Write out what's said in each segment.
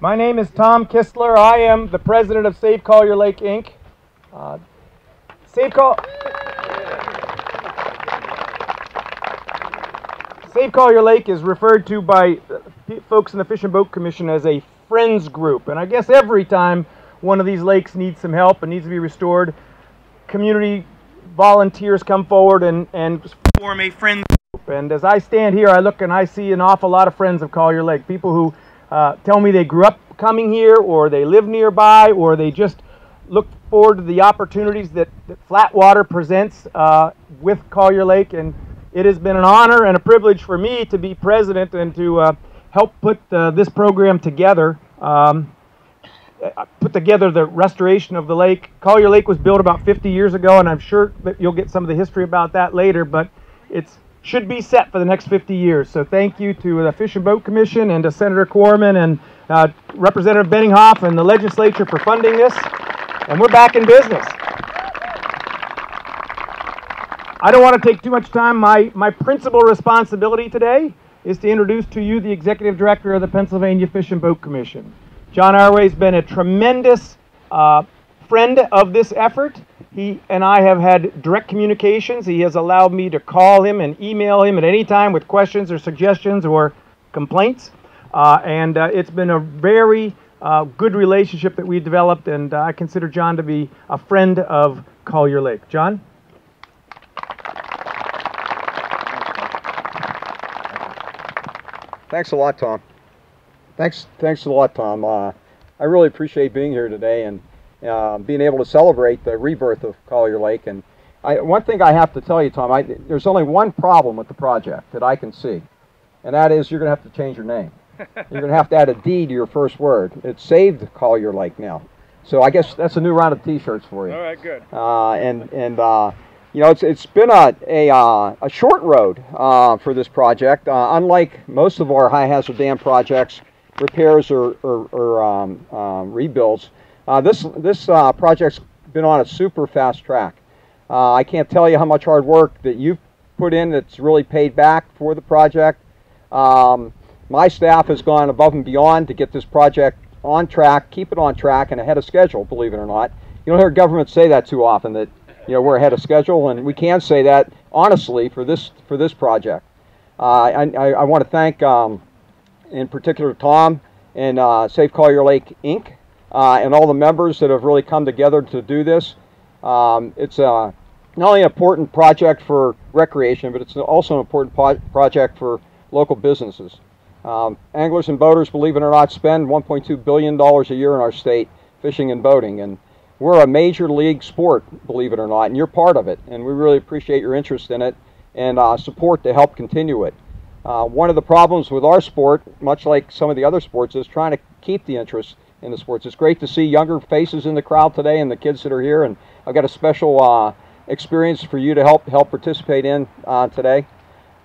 My name is Tom Kistler. I am the president of Save Colyer Lake, Inc. Save Colyer Lake is referred to by folks in the Fish and Boat Commission as a friends group, and I guess every time one of these lakes needs some help and needs to be restored, community volunteers come forward and form a friends group. And as I stand here, I look and I see an awful lot of friends of Colyer Lake, people who tell me they grew up coming here, or they live nearby, or they just look forward to the opportunities that Flatwater presents with Colyer Lake. And it has been an honor and a privilege for me to be president and to help put this program together, put together the restoration of the lake. Colyer Lake was built about 50 years ago, and I'm sure that you'll get some of the history about that later, but it should be set for the next 50 years. So thank you to the Fish and Boat Commission and to Senator Corman and Representative Benninghoff and the legislature for funding this, and we're back in business. I don't want to take too much time. My principal responsibility today is to introduce to you the Executive Director of the Pennsylvania Fish and Boat Commission. John Arway has been a tremendous friend of this effort. He and I have had direct communications. He has allowed me to call him and email him at any time with questions or suggestions or complaints. It's been a very good relationship that we developed, and I consider John to be a friend of Colyer Lake. John? Thanks a lot, Tom. Thanks a lot, Tom. I really appreciate being here today and being able to celebrate the rebirth of Colyer Lake. And one thing I have to tell you, Tom, there's only one problem with the project that I can see, and that is you're going to have to change your name. You're going to have to add a D to your first word. It's Saved Colyer Lake now. So I guess that's a new round of T-shirts for you. All right, good. You know, it's been a short road for this project. Unlike most of our high-hazard dam projects, repairs or rebuilds, this project's been on a super fast track. I can't tell you how much hard work that you've put in that's really paid back for the project. My staff has gone above and beyond to get this project on track, keep it on track, and ahead of schedule, believe it or not. You don't hear government say that too often, that you know, we're ahead of schedule, and we can say that honestly for this project. I want to thank, in particular, Tom and Save Colyer Lake, Inc., and all the members that have really come together to do this. It's not only an important project for recreation, but it's also an important project for local businesses. Anglers and boaters, believe it or not, spend $1.2 billion a year in our state fishing and boating. And we're a major league sport, believe it or not, and you're part of it, and we really appreciate your interest in it and support to help continue it. One of the problems with our sport, much like some of the other sports, is trying to keep the interest in the sports. It's great to see younger faces in the crowd today and the kids that are here, and I've got a special experience for you to help participate in today.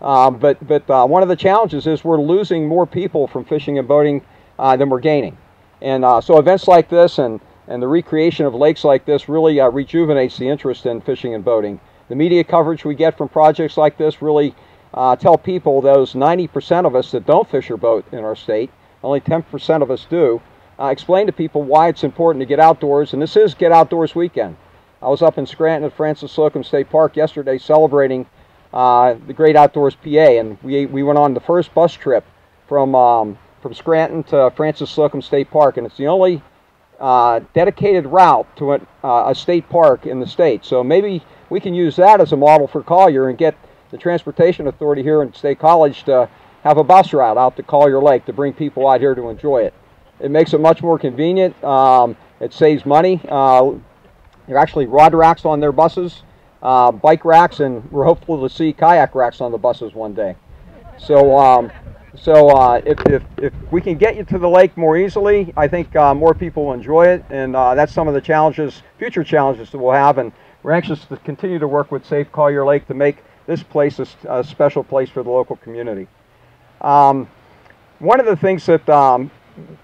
But one of the challenges is we're losing more people from fishing and boating than we're gaining. And so events like this and the recreation of lakes like this really rejuvenates the interest in fishing and boating. The media coverage we get from projects like this really tell people, those 90% of us that don't fish or boat in our state, only 10% of us do, explain to people why it's important to get outdoors, and this is Get Outdoors Weekend. I was up in Scranton at Francis Slocum State Park yesterday celebrating the Great Outdoors PA, and we went on the first bus trip from Scranton to Francis Slocum State Park, and it's the only dedicated route to a state park in the state. So maybe we can use that as a model for Colyer and get the Transportation Authority here in State College to have a bus route out to Colyer Lake to bring people out here to enjoy it. It makes it much more convenient. It saves money. There are actually rod racks on their buses, bike racks, and we're hopeful to see kayak racks on the buses one day. So if we can get you to the lake more easily, I think more people will enjoy it, and that's some of the challenges, future challenges that we'll have, and we're anxious to continue to work with Save Colyer Lake to make this place a special place for the local community. One of the things that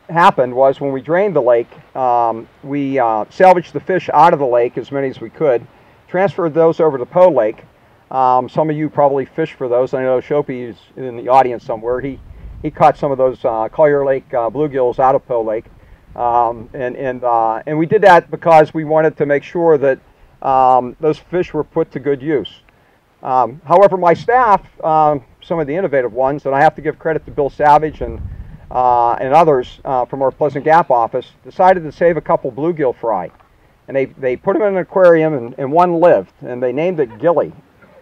happened was when we drained the lake, we salvaged the fish out of the lake, as many as we could, transferred those over to Poe Lake. Some of you probably fish for those. I know Shopee's in the audience somewhere. He he caught some of those Colyer Lake bluegills out of Poe Lake, and we did that because we wanted to make sure that those fish were put to good use. However, my staff, some of the innovative ones, and I have to give credit to Bill Savage and others from our Pleasant Gap office, decided to save a couple bluegill fry, and they put them in an aquarium, and one lived, and they named it Gilly.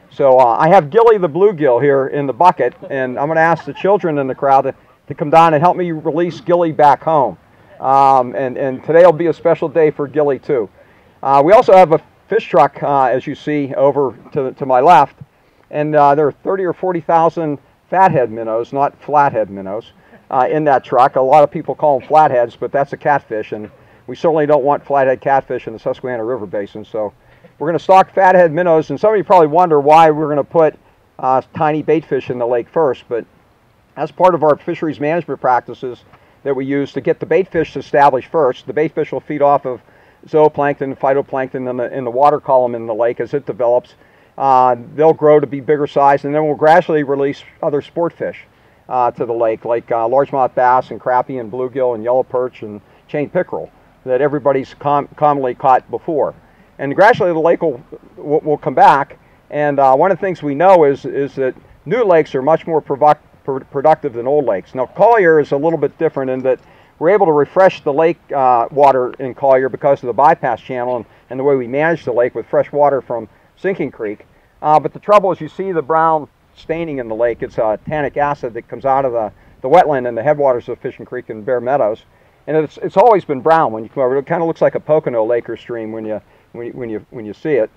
So I have Gilly the bluegill here in the bucket, and I'm going to ask the children in the crowd to come down and help me release Gilly back home. And today will be a special day for Gilly too. We also have a fish truck, as you see over to my left, and there are 30 or 40,000 fathead minnows, not flathead minnows, in that truck. A lot of people call them flatheads, but that's a catfish, and we certainly don't want flathead catfish in the Susquehanna River Basin. So we're going to stock fathead minnows, and some of you probably wonder why we're going to put tiny bait fish in the lake first, but that's part of our fisheries management practices that we use to get the bait fish established first. The bait fish will feed off of zooplankton, phytoplankton in the water column in the lake as it develops. They'll grow to be bigger size, and then we'll gradually release other sport fish to the lake, like largemouth bass and crappie and bluegill and yellow perch and chain pickerel that everybody's commonly caught before. And gradually the lake will come back, and one of the things we know is that new lakes are much more productive than old lakes. Now Colyer is a little bit different in that we're able to refresh the lake water in Colyer because of the bypass channel and the way we manage the lake with fresh water from Sinking Creek. But the trouble is you see the brown staining in the lake. It's tannic acid that comes out of the wetland and the headwaters of Fishing Creek and Bear Meadows. And it's always been brown when you come over. It kind of looks like a Pocono lake or stream when you see it.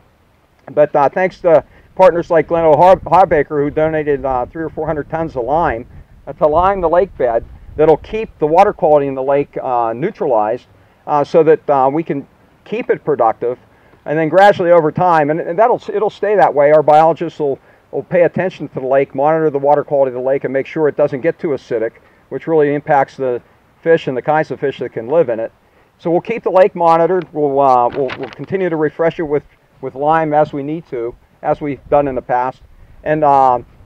But thanks to partners like Glen O. Harbaker, who donated 300 or 400 tons of lime to lime the lake bed, that'll keep the water quality in the lake neutralized so that we can keep it productive, and then gradually over time, and it'll stay that way. Our biologists will pay attention to the lake, monitor the water quality of the lake, and make sure it doesn't get too acidic, which really impacts the fish and the kinds of fish that can live in it. So we'll keep the lake monitored. We'll continue to refresh it with lime as we need to, as we've done in the past, and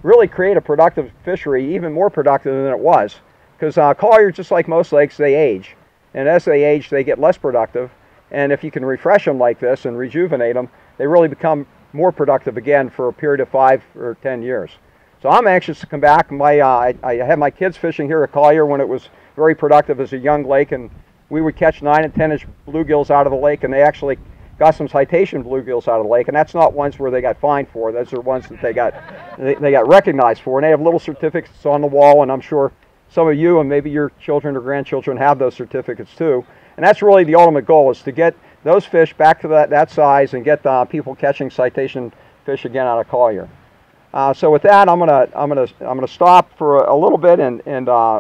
really create a productive fishery, even more productive than it was. Because Colyer, just like most lakes, they age. And as they age, they get less productive. And if you can refresh them like this and rejuvenate them, they really become more productive again for a period of 5 or 10 years. So I'm anxious to come back. I had my kids fishing here at Colyer when it was very productive as a young lake. And we would catch 9 and 10-inch bluegills out of the lake. And they actually got some citation bluegills out of the lake. And that's not ones where they got fined for. Those are ones that they got recognized for. And they have little certificates on the wall. And I'm sure some of you and maybe your children or grandchildren have those certificates too. And that's really the ultimate goal, is to get those fish back to that size and get people catching citation fish again out of Colyer. So with that, I'm gonna stop for a little bit and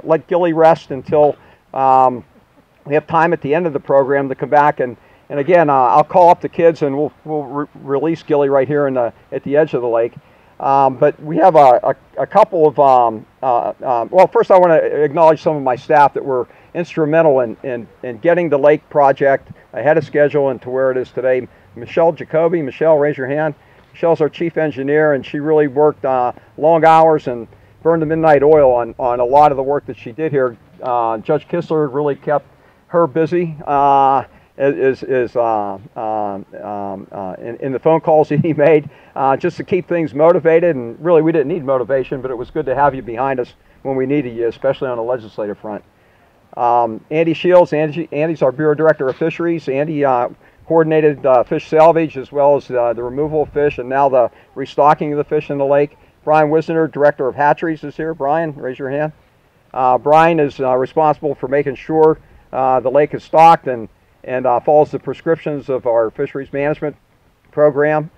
let Gilly rest until we have time at the end of the program to come back and again I'll call up the kids and we'll release Gilly right here at the edge of the lake. But we have a couple of, well, first I want to acknowledge some of my staff that were instrumental in getting the lake project ahead of schedule and to where it is today. Michelle Jacoby. Michelle, raise your hand. Michelle's our chief engineer, and she really worked long hours and burned the midnight oil on a lot of the work that she did here. Judge Kistler really kept her busy in the phone calls he made just to keep things motivated, and really we didn't need motivation, but it was good to have you behind us when we needed you, especially on the legislative front. Andy Shields. Andy's our Bureau Director of Fisheries. Andy coordinated fish salvage as well as the removal of fish and now the restocking of the fish in the lake. Brian Wisner, Director of Hatcheries, is here. Brian, raise your hand. Brian is responsible for making sure the lake is stocked and follows the prescriptions of our fisheries management program.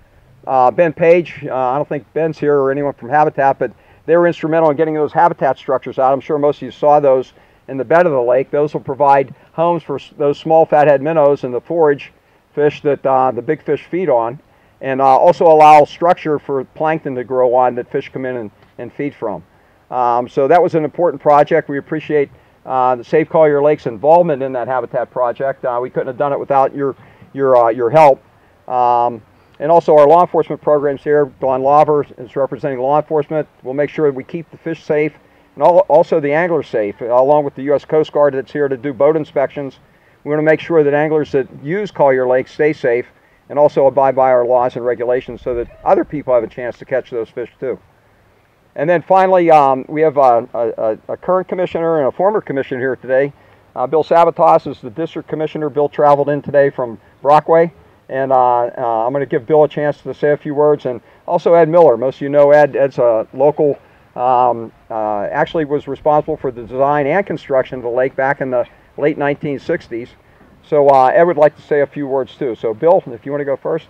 Ben Page, I don't think Ben's here or anyone from Habitat, but they were instrumental in getting those habitat structures out. I'm sure most of you saw those in the bed of the lake. Those will provide homes for those small fathead minnows and the forage fish that the big fish feed on, and also allow structure for plankton to grow on that fish come in and feed from. So that was an important project. We appreciate the Save Colyer Lake's involvement in that habitat project. We couldn't have done it without your help. And also our law enforcement programs here. Don Laver is representing law enforcement. We'll make sure that we keep the fish safe and also the angler safe, along with the U.S. Coast Guard that's here to do boat inspections. We want to make sure that anglers that use Colyer Lake stay safe and also abide by our laws and regulations so that other people have a chance to catch those fish too. And then finally, we have a current commissioner and a former commissioner here today. Bill Sabatose is the district commissioner. Bill traveled in today from Brockway, and I'm going to give Bill a chance to say a few words. And also Ed Miller. Most of you know Ed. Ed's a local, actually was responsible for the design and construction of the lake back in the late 1960s. So Ed would like to say a few words too. So Bill, if you want to go first.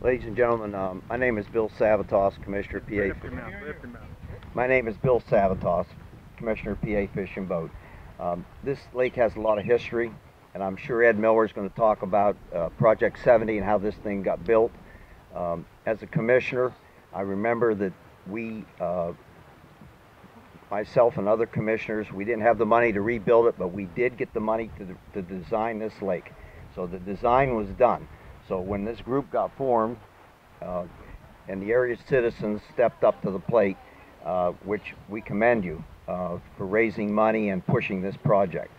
Ladies and gentlemen, my name is Bill Sabatose, Commissioner PA. My name is Bill Sabatose, Commissioner PA Fish and Boat. This lake has a lot of history, and I'm sure Ed Miller is going to talk about Project 70 and how this thing got built. As a commissioner, I remember that we, myself and other commissioners, we didn't have the money to rebuild it, but we did get the money to design this lake. So the design was done. So when this group got formed, and the area citizens stepped up to the plate, which we commend you for raising money and pushing this project.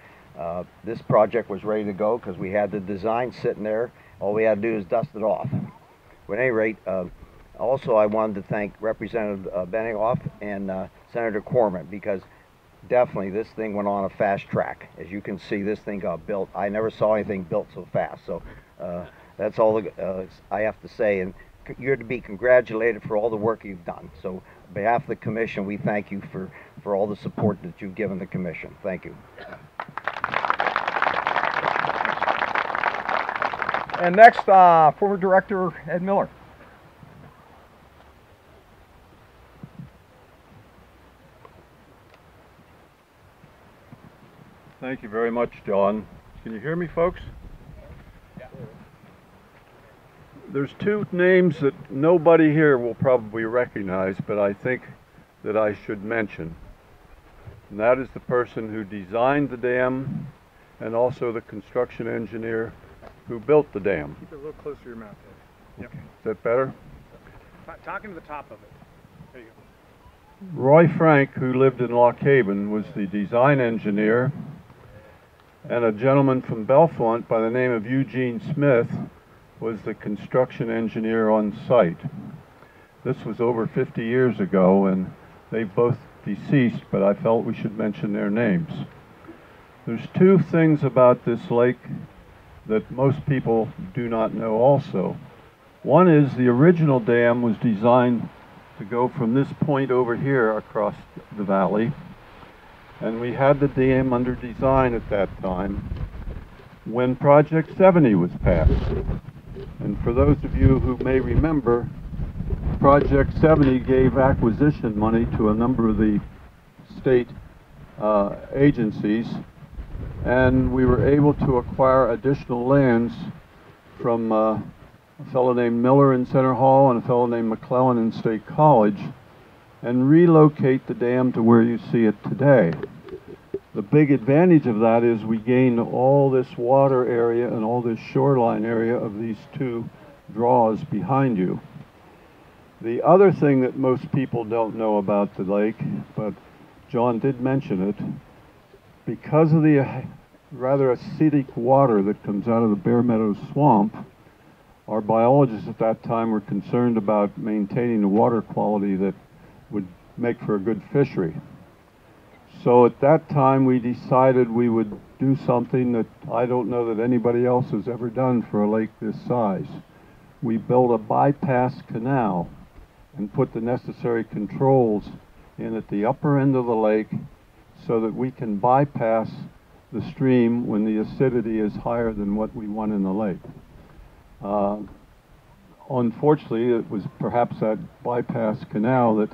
This project was ready to go because we had the design sitting there. All we had to do is dust it off. But at any rate, also I wanted to thank Representative Benninghoff and Senator Corman, because definitely this thing went on a fast track. As you can see, this thing got built. I never saw anything built so fast. So. That's all I have to say, and you're to be congratulated for all the work you've done. So on behalf of the Commission, we thank you for all the support that you've given the Commission. Thank you. And next, former Director Ed Miller. Thank you very much, John. Can you hear me, folks? There's two names that nobody here will probably recognize, but I think that I should mention. And that is the person who designed the dam and also the construction engineer who built the dam. Keep it a little closer to your mouth there. Yep. Is that better? Talking to the top of it. There you go. Roy Frank, who lived in Lock Haven, was the design engineer, and a gentleman from Belmont by the name of Eugene Smith was the construction engineer on site. This was over 50 years ago, and they've both deceased, but I felt we should mention their names. There's two things about this lake that most people do not know also. One is the original dam was designed to go from this point over here across the valley, and we had the dam under design at that time when Project 70 was passed. And for those of you who may remember, Project 70 gave acquisition money to a number of the state agencies, and we were able to acquire additional lands from a fellow named Miller in Center Hall and a fellow named McClellan in State College, and relocate the dam to where you see it today. The big advantage of that is we gained all this water area and all this shoreline area of these two draws behind you. The other thing that most people don't know about the lake, but John did mention it, because of the rather acidic water that comes out of the Bear Meadows swamp, our biologists at that time were concerned about maintaining the water quality that would make for a good fishery. So at that time, we decided we would do something that I don't know that anybody else has ever done for a lake this size. We built a bypass canal and put the necessary controls in at the upper end of the lake so that we can bypass the stream when the acidity is higher than what we want in the lake. Unfortunately, it was perhaps that bypass canal that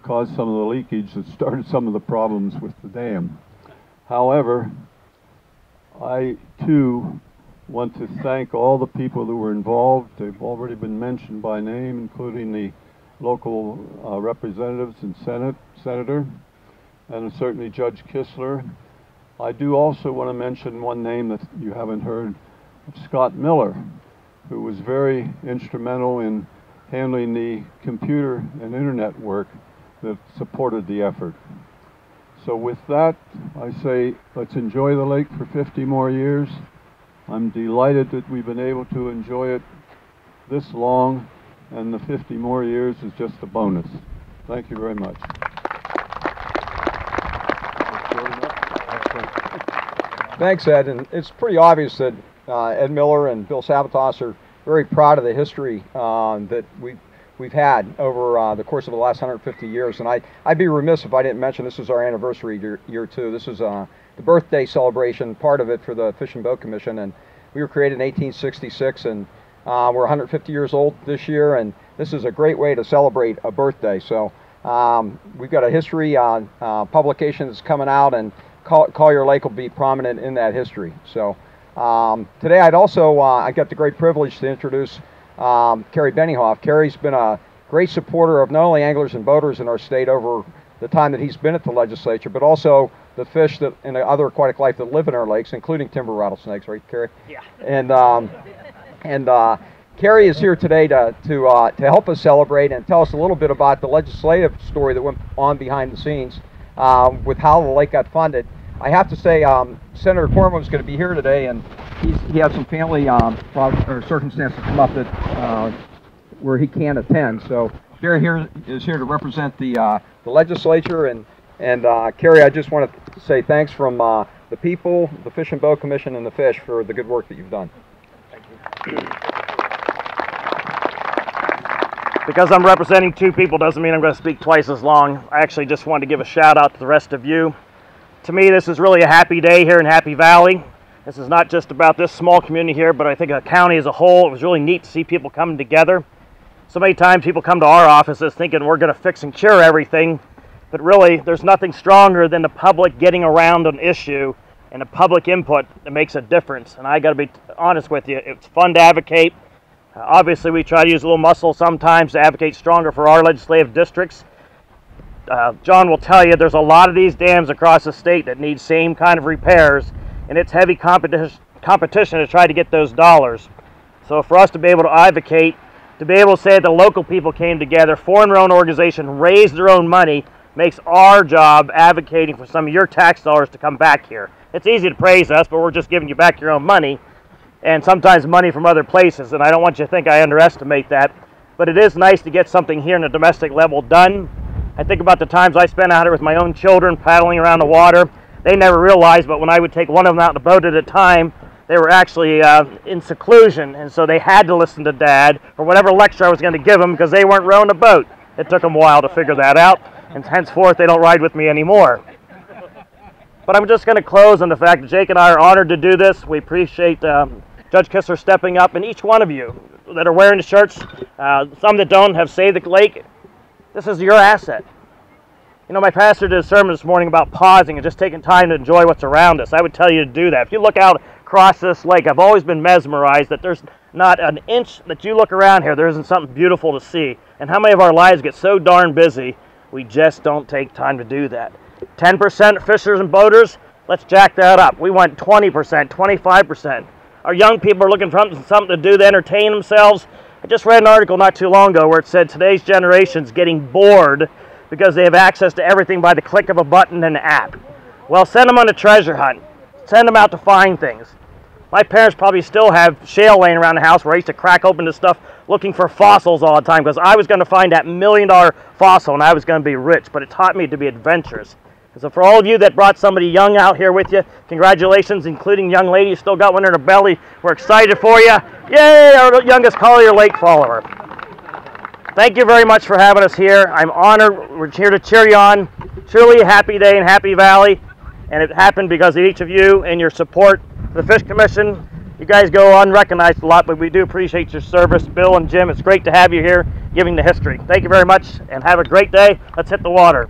caused some of the leakage that started some of the problems with the dam. However, I too want to thank all the people who were involved. They've already been mentioned by name, including the local representatives and senator, and certainly Judge Kistler. I do also want to mention one name that you haven't heard, Scott Miller, who was very instrumental in handling the computer and internet work that supported the effort. So with that, I say let's enjoy the lake for 50 more years. I'm delighted that we've been able to enjoy it this long, and the 50 more years is just a bonus. Thank you very much. Thanks, Ed. And it's pretty obvious that Ed Miller and Bill Sabatose are very proud of the history that we've had over the course of the last 150 years. And I'd be remiss if I didn't mention this is our anniversary year too. This is the birthday celebration, part of it, for the Fish and Boat Commission. And we were created in 1866, and we're 150 years old this year, and this is a great way to celebrate a birthday. So we've got a history publication that's coming out, and Colyer Lake will be prominent in that history. So today I'd also, I got the great privilege to introduce Kerry Benninghoff. Kerry's been a great supporter of not only anglers and boaters in our state over the time that he's been at the legislature, but also the fish that and the other aquatic life that live in our lakes, including timber rattlesnakes, right, Kerry? Yeah. And Kerry is here today to help us celebrate and tell us a little bit about the legislative story that went on behind the scenes with how the lake got funded. I have to say, Senator Corman was going to be here today, and he had some family circumstances come up that where he can't attend. So Kerry here is here to represent the legislature, and Kerry, I just want to say thanks from the people, the Fish and Boat Commission, and the fish for the good work that you've done. Thank you. Because I'm representing two people doesn't mean I'm going to speak twice as long. I actually just wanted to give a shout out to the rest of you. To me, this is really a happy day here in Happy Valley. This is not just about this small community here, but I think the county as a whole. It was really neat to see people coming together. So many times people come to our offices thinking we're going to fix and cure everything, but really there's nothing stronger than the public getting around an issue and the public input that makes a difference. And I got to be honest with you, it's fun to advocate. Obviously, we try to use a little muscle sometimes to advocate stronger for our legislative districts. John will tell you there's a lot of these dams across the state that need same kind of repairs, and it's heavy competition to try to get those dollars. So for us to be able to advocate, to be able to say that the local people came together, formed their own organization, raised their own money, makes our job advocating for some of your tax dollars to come back here. It's easy to praise us, but we're just giving you back your own money, and sometimes money from other places, and I don't want you to think I underestimate that. But it is nice to get something here in a domestic level done. I think about the times I spent out here with my own children paddling around the water. They never realized, but when I would take one of them out in the boat at a time, they were actually in seclusion, and so they had to listen to Dad or whatever lecture I was going to give them because they weren't rowing the boat. It took them a while to figure that out, and henceforth they don't ride with me anymore. But I'm just going to close on the fact that Jake and I are honored to do this. We appreciate Judge Kistler stepping up, and each one of you that are wearing the shirts, some that don't, have saved the lake. This is your asset. You know, my pastor did a sermon this morning about pausing and just taking time to enjoy what's around us. I would tell you to do that. If you look out across this lake, I've always been mesmerized that there's not an inch that you look around here, there isn't something beautiful to see. And how many of our lives get so darn busy, we just don't take time to do that. 10% fishers and boaters, let's jack that up. We want 20%, 25%. Our young people are looking for something to do to entertain themselves. I just read an article not too long ago where it said today's generation's getting bored because they have access to everything by the click of a button and an app. Well, send them on a treasure hunt. Send them out to find things. My parents probably still have shale laying around the house where I used to crack open the stuff looking for fossils all the time because I was going to find that $1 million fossil and I was going to be rich, but it taught me to be adventurous. And so for all of you that brought somebody young out here with you, congratulations, including young lady, you still got one in her belly. We're excited for you. Yay, our youngest Colyer Lake follower. Thank you very much for having us here. I'm honored. We're here to cheer you on. Truly a happy day in Happy Valley. And it happened because of each of you and your support. The Fish Commission, you guys go unrecognized a lot, but we do appreciate your service. Bill and Jim, it's great to have you here giving the history. Thank you very much and have a great day. Let's hit the water.